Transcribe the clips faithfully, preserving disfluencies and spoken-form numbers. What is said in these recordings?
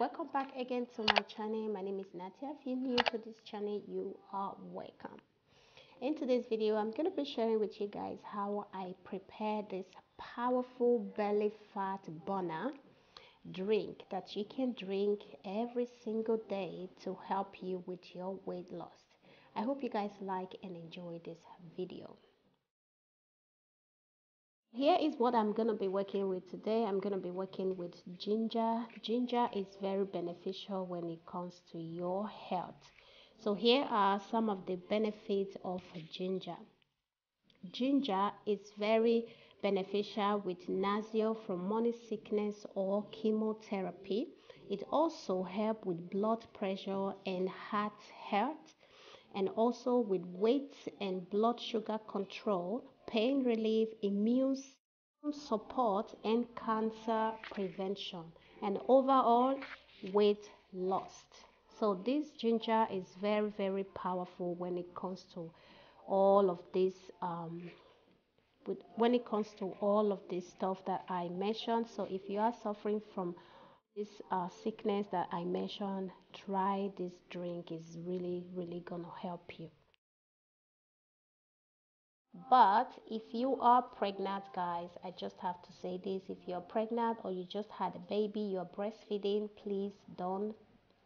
Welcome back again to my channel. My name is Natia. If you're new to this channel, you are welcome. In today's video, I'm going to be sharing with you guys how I prepare this powerful belly fat burner drink that you can drink every single day to help you with your weight loss. I hope you guys like and enjoy this video. Here is what I'm going to be working with today. I'm going to be working with ginger. Ginger is very beneficial when it comes to your health. So here are some of the benefits of ginger. Ginger is very beneficial with nausea from morning sickness or chemotherapy. It also helps with blood pressure and heart health, and also with weight and blood sugar control, pain relief, immune support, and cancer prevention, and overall weight loss. So this ginger is very, very powerful when it comes to all of this. Um, with, when it comes to all of this stuff that I mentioned. So if you are suffering from this uh, sickness that I mentioned, try this drink. Is really, really gonna help you. But if you are pregnant, guys, I just have to say this, if you're pregnant or you just had a baby, you're breastfeeding, please don't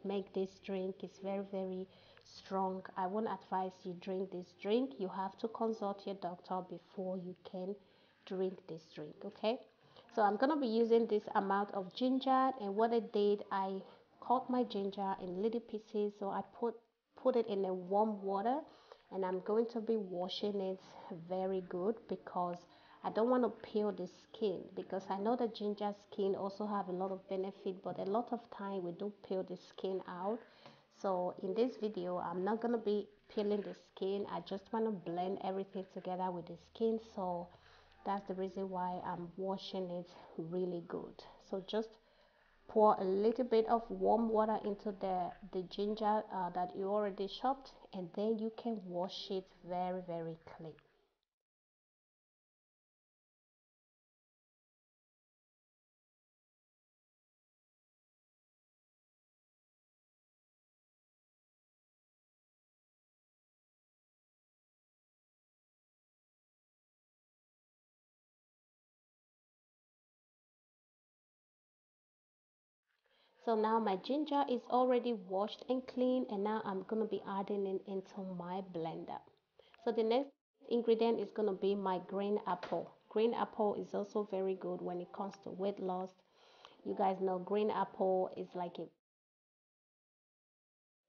make this drink. It's very, very strong. I won't advise you drink this drink. You have to consult your doctor before you can drink this drink, okay? So I'm gonna be using this amount of ginger, and what I did, I cut my ginger in little pieces, so I put put it in a warm water. And I'm going to be washing it very good because I don't want to peel the skin, because I know that ginger skin also have a lot of benefit, but a lot of time we do peel the skin out. So in this video, I'm not going to be peeling the skin. I just want to blend everything together with the skin. So that's the reason why I'm washing it really good. So just pour a little bit of warm water into the, the ginger uh, that you already chopped, and then you can wash it very, very clean. So now my ginger is already washed and clean, and now I'm going to be adding it into my blender. So the next ingredient is going to be my green apple. Green apple is also very good when it comes to weight loss. You guys know green apple is like a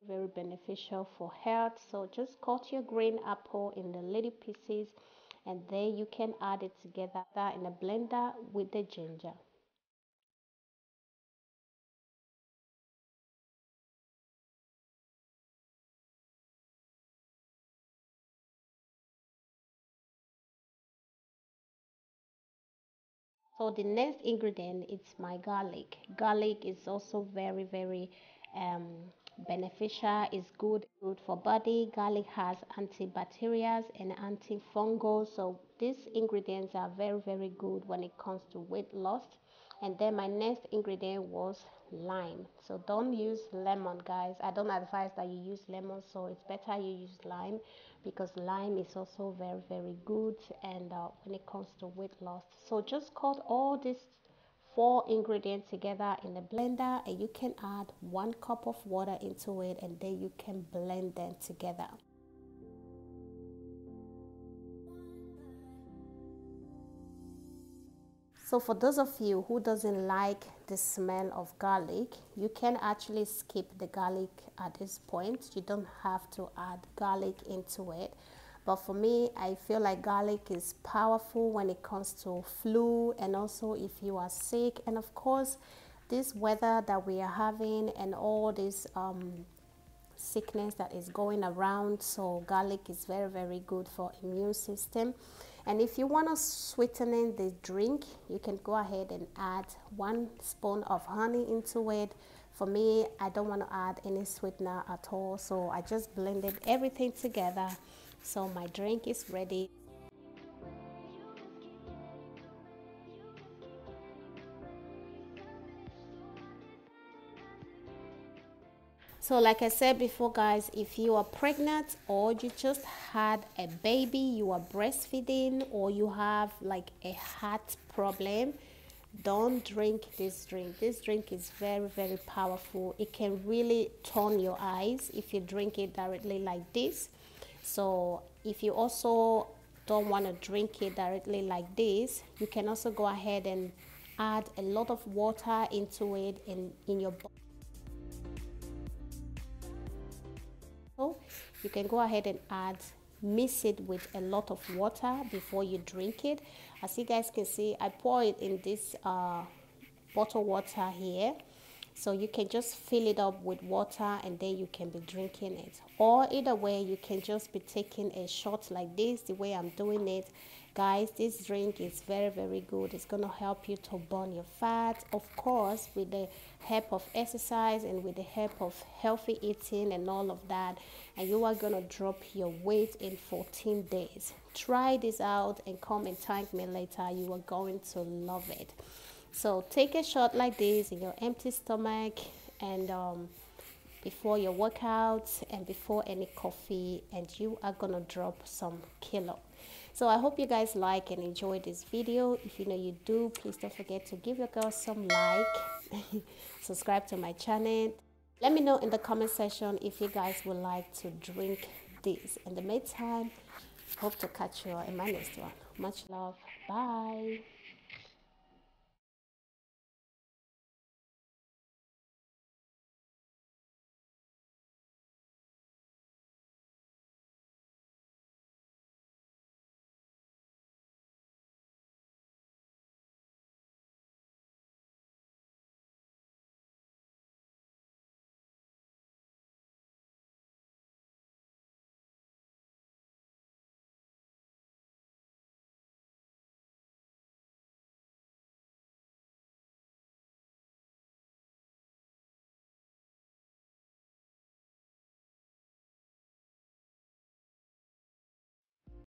very beneficial for health. So just cut your green apple in the little pieces, and then you can add it together in a blender with the ginger. So the next ingredient is my garlic. Garlic is also very, very um, beneficial. It's good, good for body. Garlic has antibacterials and antifungal. So these ingredients are very, very good when it comes to weight loss. And then my next ingredient was lime. So don't use lemon, guys. I don't advise that you use lemon. So it's better you use lime, because lime is also very, very good and uh, when it comes to weight loss. So just cut all these four ingredients together in a blender, and you can add one cup of water into it, and then you can blend them together. So for those of you who doesn't like the smell of garlic, you can actually skip the garlic at this point. You don't have to add garlic into it. But for me, I feel like garlic is powerful when it comes to flu, and also if you are sick. And of course, this weather that we are having and all this um, sickness that is going around. So garlic is very, very good for immune system. And if you want to sweeten the drink, you can go ahead and add one spoon of honey into it. For me, I don't want to add any sweetener at all. So I just blended everything together. So my drink is ready. So like I said before, guys, if you are pregnant or you just had a baby, you are breastfeeding, or you have like a heart problem, don't drink this drink. This drink is very, very powerful. It can really turn your eyes if you drink it directly like this. So if you also don't want to drink it directly like this, you can also go ahead and add a lot of water into it in, in your bottle. So you can go ahead and add, mix it with a lot of water before you drink it. As you guys can see, I pour it in this uh, bottle water here. So you can just fill it up with water and then you can be drinking it. Or either way, you can just be taking a shot like this, the way I'm doing it. Guys, this drink is very, very good. It's going to help you to burn your fat. Of course, with the help of exercise and with the help of healthy eating and all of that. And you are going to drop your weight in fourteen days. Try this out and come and thank me later. You are going to love it. So take a shot like this in your empty stomach and um, before your workouts and before any coffee, and you are gonna drop some kilo. So I hope you guys like and enjoy this video. If you know you do, please don't forget to give your girl some like, subscribe to my channel. Let me know in the comment section if you guys would like to drink this. In the meantime, hope to catch you all in my next one. Much love, bye.